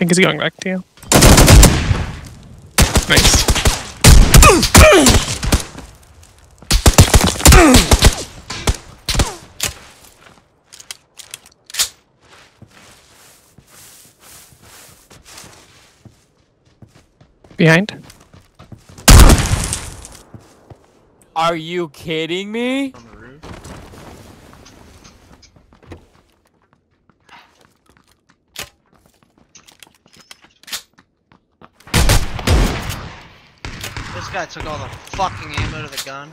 I think he's going back to you. Nice. Behind. Are you kidding me? On the roof. This guy took all the fucking ammo to the gun.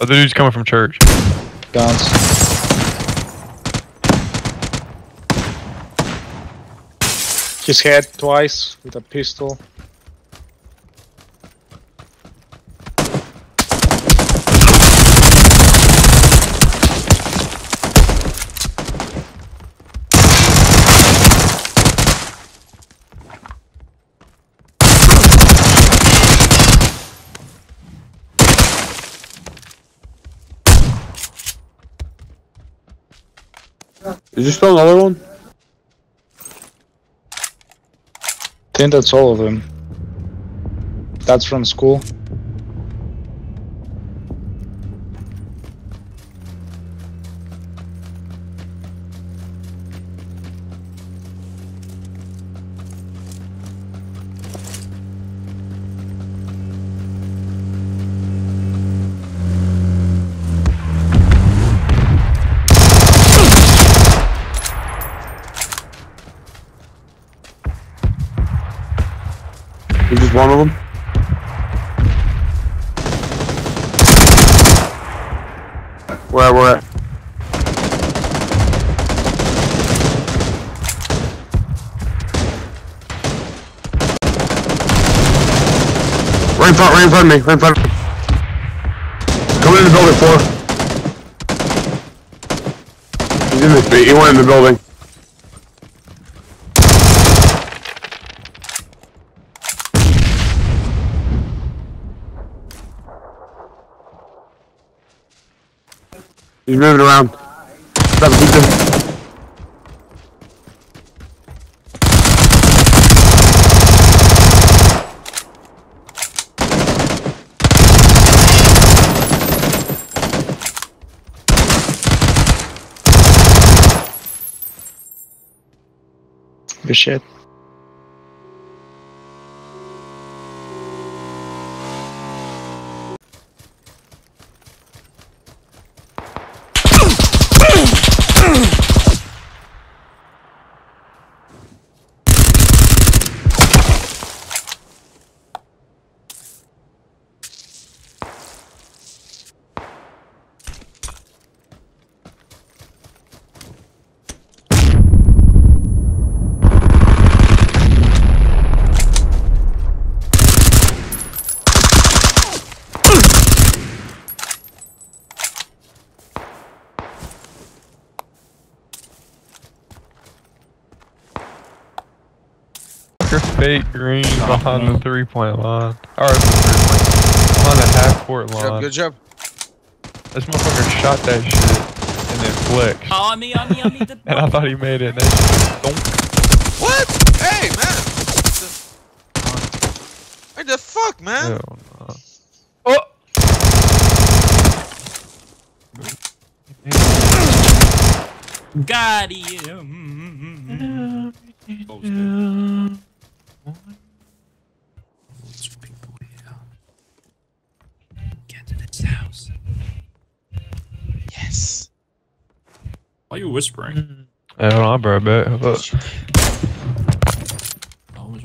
Other dude's coming from church. Guns. He's hit twice with a pistol. Is there still another one? I think that's all of them. That's from school. There's just one of them. Where we're at. Right in front of me. Coming in the building, 4. He's in this beat, he went in the building. He's moving around. Grab a pizza. Good shit. Fake green behind the 3-point line. Alright, behind the half-court line. Good job. This motherfucker shot that shit and then flicked. Oh, on me. And I thought he made it. And what? Hey, man. What the fuck, man? No. Oh! Got him. Posted. There's people here. Get to this house. Yes. Why are you whispering? I don't know, bro. But oh,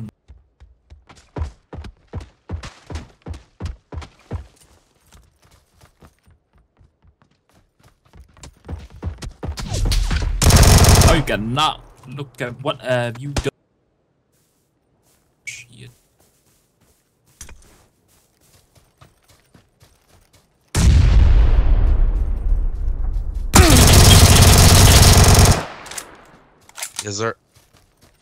you cannot look at what have you done. Is there...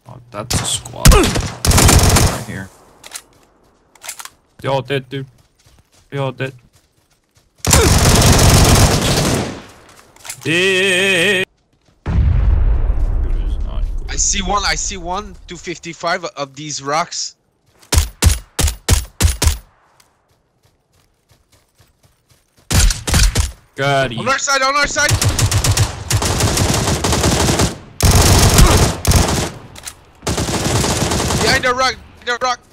Oh, that's a squad. Right here. They all dead, dude. They all dead. Yeah. I see one, 255 of these rocks. Got him. On our side, on our side! Behind the rock,